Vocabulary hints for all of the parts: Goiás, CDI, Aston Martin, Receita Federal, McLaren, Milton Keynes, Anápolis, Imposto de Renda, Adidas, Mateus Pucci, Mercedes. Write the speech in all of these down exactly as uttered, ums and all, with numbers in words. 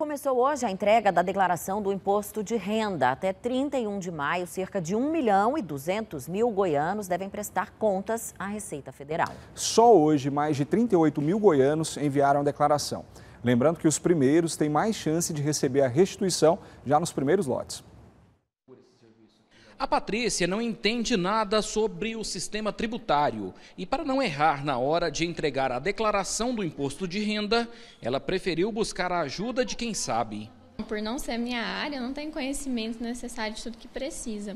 Começou hoje a entrega da declaração do Imposto de Renda. Até trinta e um de maio, cerca de um milhão e duzentos mil goianos devem prestar contas à Receita Federal. Só hoje, mais de trinta e oito mil goianos enviaram a declaração. Lembrando que os primeiros têm mais chance de receber a restituição já nos primeiros lotes. A Patrícia não entende nada sobre o sistema tributário e, para não errar na hora de entregar a declaração do imposto de renda, ela preferiu buscar a ajuda de quem sabe. Por não ser minha área, eu não tenho conhecimento necessário de tudo que precisa.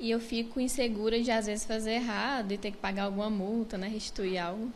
E eu fico insegura de, às vezes, fazer errado e ter que pagar alguma multa, né, restituir algo.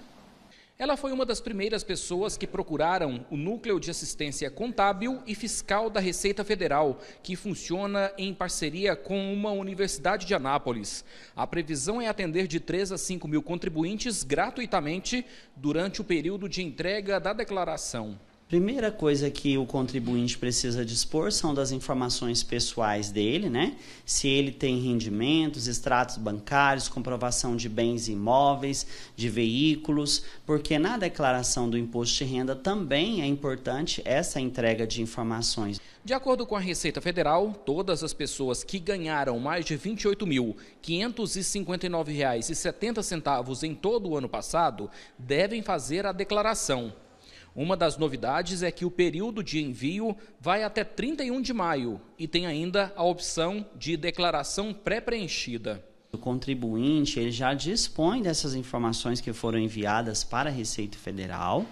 Ela foi uma das primeiras pessoas que procuraram o Núcleo de Assistência Contábil e Fiscal da Receita Federal, que funciona em parceria com uma universidade de Anápolis. A previsão é atender de três a cinco mil contribuintes gratuitamente durante o período de entrega da declaração. Primeira coisa que o contribuinte precisa dispor são das informações pessoais dele, né? Se ele tem rendimentos, extratos bancários, comprovação de bens imóveis, de veículos, porque na declaração do imposto de renda também é importante essa entrega de informações. De acordo com a Receita Federal, todas as pessoas que ganharam mais de vinte e oito mil quinhentos e cinquenta e nove reais e setenta centavos em todo o ano passado devem fazer a declaração. Uma das novidades é que o período de envio vai até trinta e um de maio e tem ainda a opção de declaração pré-preenchida. O contribuinte ele já dispõe dessas informações que foram enviadas para a Receita Federal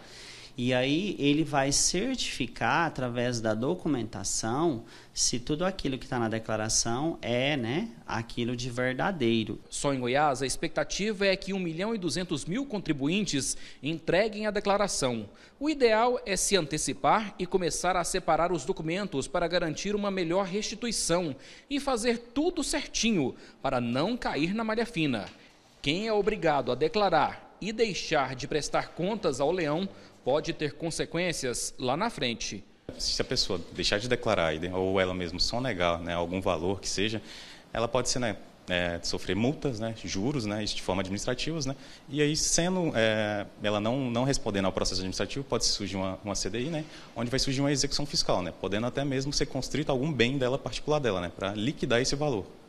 e aí ele vai certificar através da documentação se tudo aquilo que está na declaração é, né, aquilo de verdadeiro. Só em Goiás, a expectativa é que um milhão e duzentos mil contribuintes entreguem a declaração. O ideal é se antecipar e começar a separar os documentos para garantir uma melhor restituição e fazer tudo certinho para não cair na malha fina. Quem é obrigado a declarar e deixar de prestar contas ao leão pode ter consequências lá na frente. Se a pessoa deixar de declarar ou ela mesmo sonegar, né, algum valor que seja, ela pode ser, né, é, sofrer multas, né, juros, né, de forma administrativa, né, e aí sendo é, ela não, não respondendo ao processo administrativo, pode surgir uma, uma C D I, né, onde vai surgir uma execução fiscal, né, podendo até mesmo ser constrito algum bem dela particular dela, né, para liquidar esse valor.